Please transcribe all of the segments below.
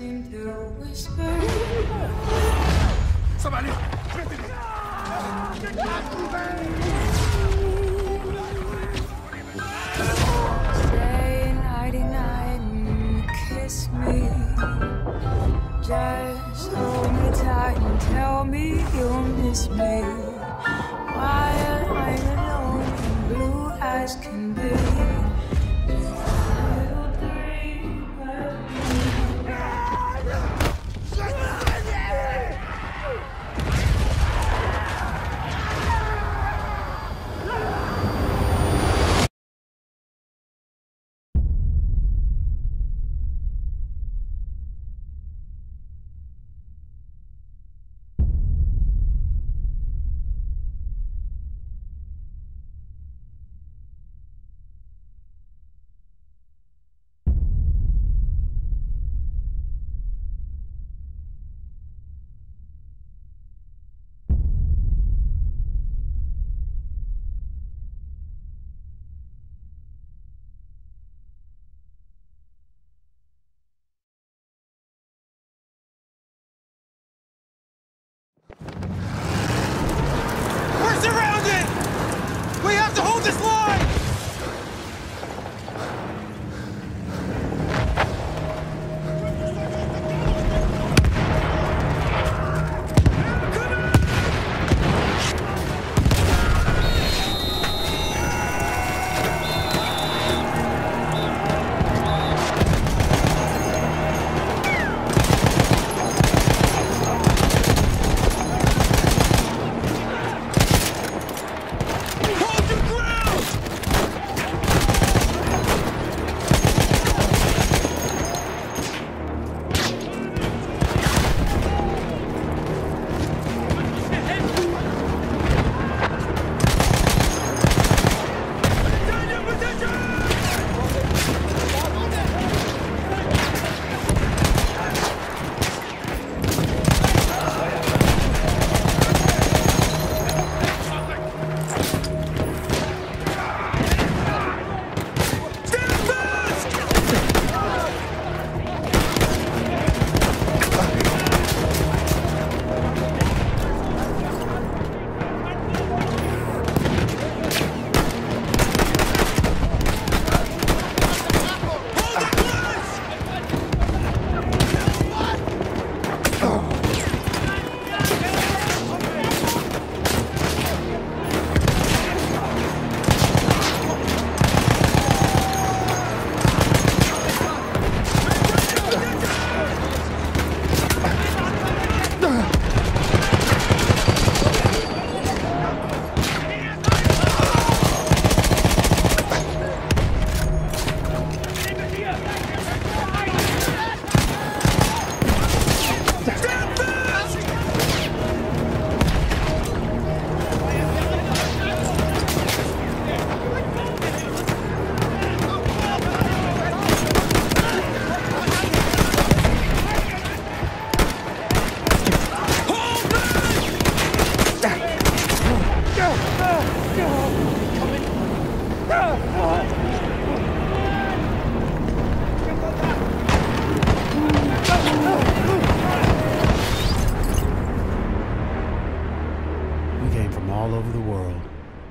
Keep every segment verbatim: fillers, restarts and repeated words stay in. seem to whisper. Somebody! Stay ninety-nine and kiss me. Just hold me tight and tell me you'll miss me. While I'm alone and blue as can be.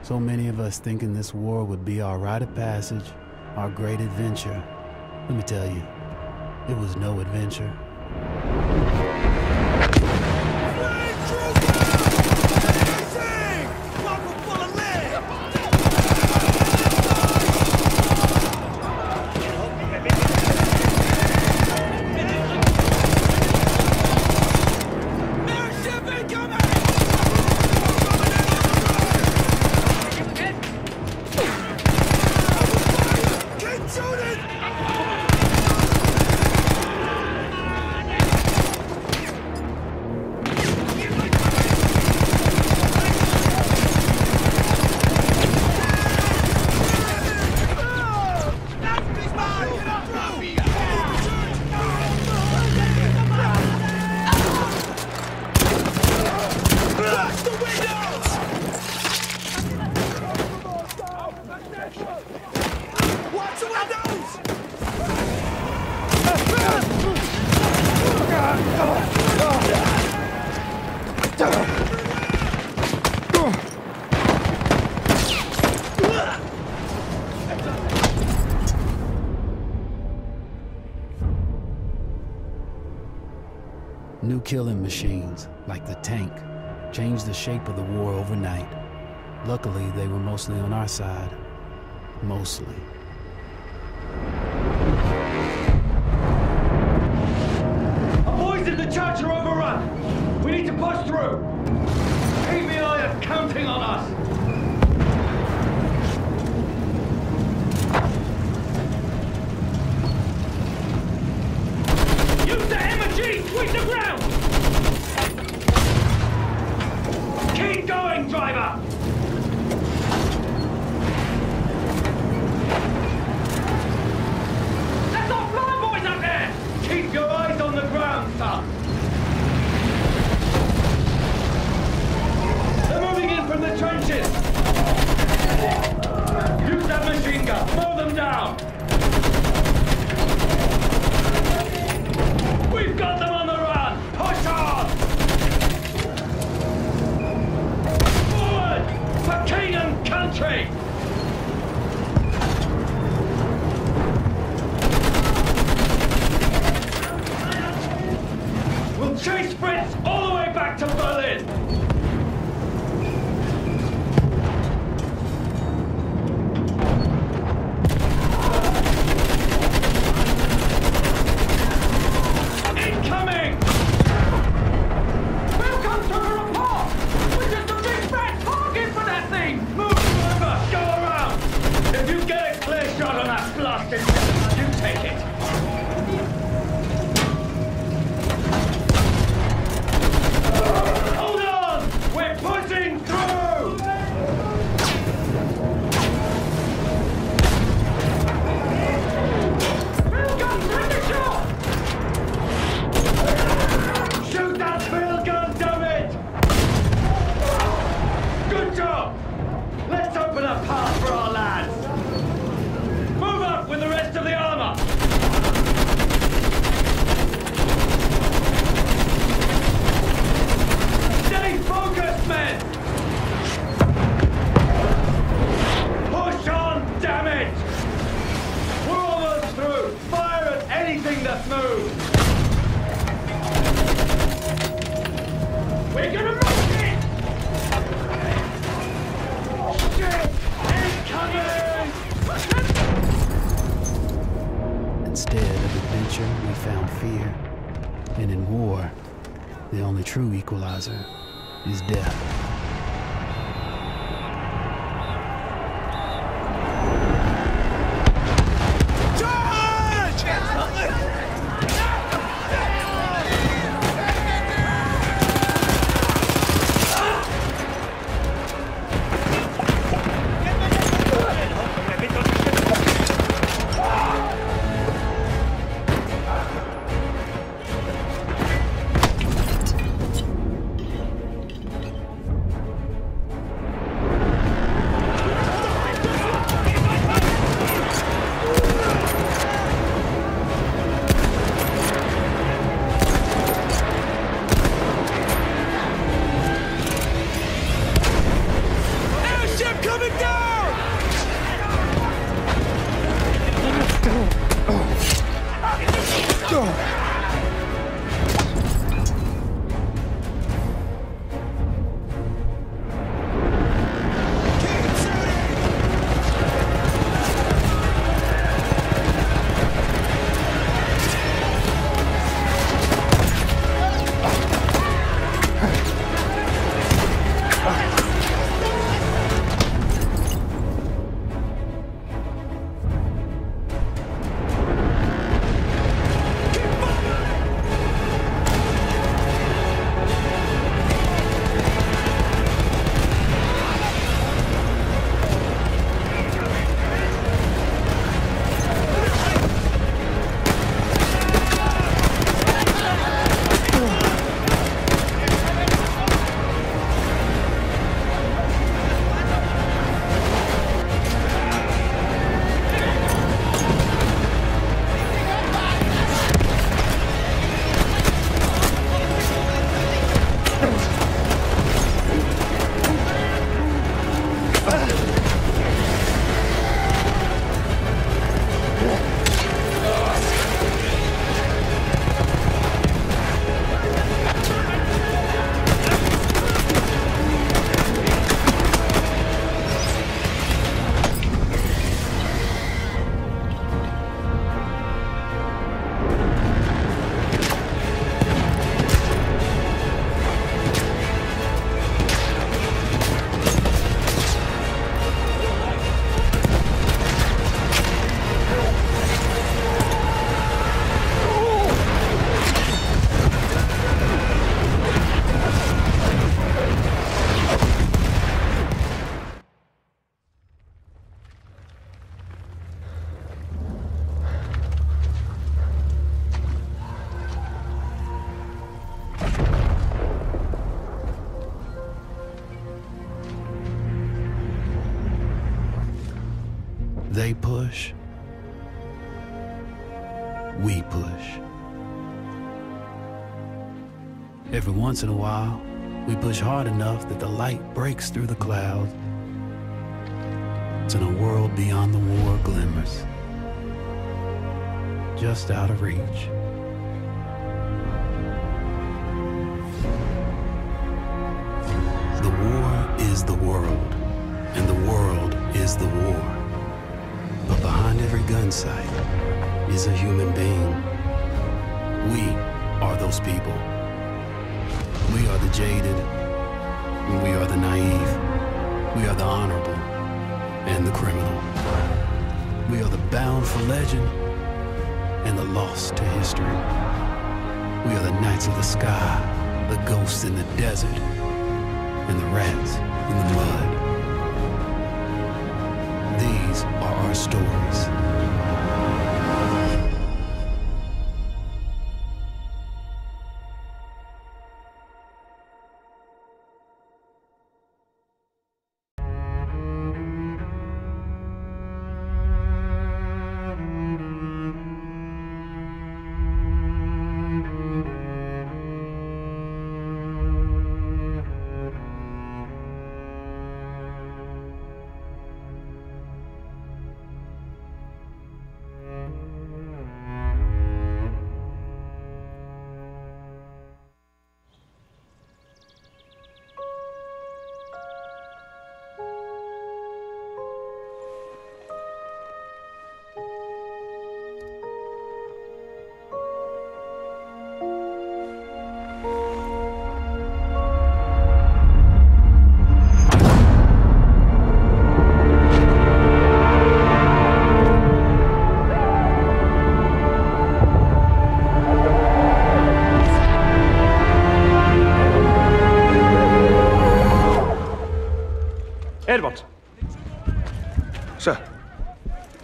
So many of us thinking this war would be our rite of passage, our great adventure. Let me tell you, it was no adventure. Get my New killing machines, like the tank, changed the shape of the war overnight. Luckily, they were mostly on our side. Mostly. Our boys in the church are overrun! We need to push through! K V I is counting on us! Sweep the ground! Keep going, driver! That's our fly boys up there! Keep your eyes on the ground, son! They're moving in from the trenches! Use that machine gun! Mow them down! We've got them on the run! Push on! Forward! For king and country! We'll chase Fritz all the way back to Berlin! Is death. Charge! Every once in a while, we push hard enough that the light breaks through the clouds and a world beyond the war glimmers, just out of reach. The war is the world, and the world is the war. But behind every gun sight is a human being. We are those people. We are the jaded, we are the naive, we are the honorable, and the criminal. We are the bound for legend and the lost to history. We are the knights of the sky, the ghosts in the desert, and the rats in the mud. These are our stories. Edwards. Sir.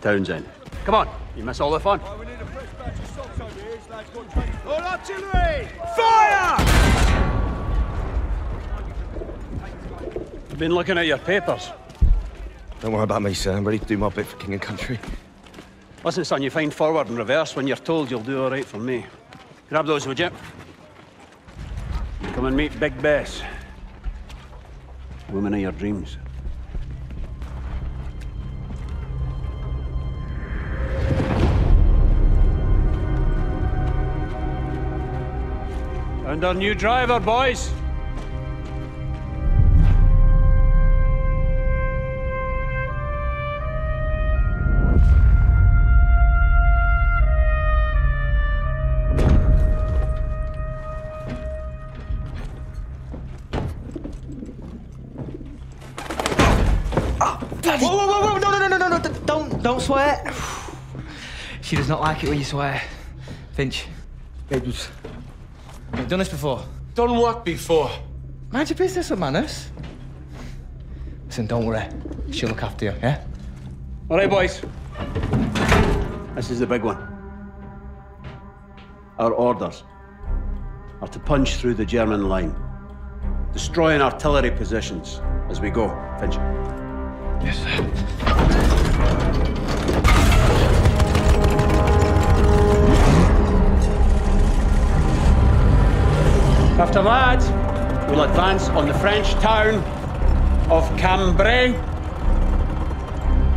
Townsend. Come on, you miss all the fun. Right, we need a fresh batch of socks over here. It's like one train. All artillery! Fire! I've been looking at your papers. Don't worry about me, sir. I'm ready to do my bit for king and country. Listen, son, you find forward and reverse when you're told you'll do all right for me. Grab those, would you? Come and meet Big Bess. Woman of your dreams. And our new driver, boys. Oh, Daddy. Whoa, whoa, whoa, whoa, no, no, no, no, no, don't, don't swear. She does not like it when you swear. Finch. Edwards. You've done this before. Done what before? Mind your business with manners. Listen, don't worry. She'll look after you, yeah? All right, boys. This is the big one. Our orders are to punch through the German line, destroying artillery positions as we go. Finch. Yes, sir. After that, we'll advance on the French town of Cambrai,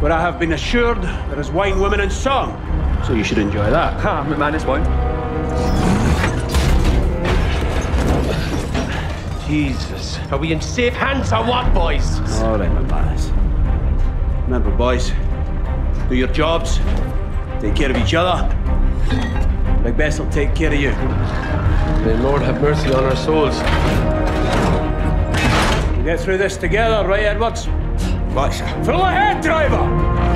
where I have been assured there is wine, women, and song. So you should enjoy that. Ha, my man is wine. Jesus. Are we in safe hands or what, boys? All right, my man. Remember, boys, do your jobs, take care of each other. Big Bess will take care of you. May Lord have mercy on our souls. We'll get through this together, right, Edwards? Right, sir. Full ahead, driver!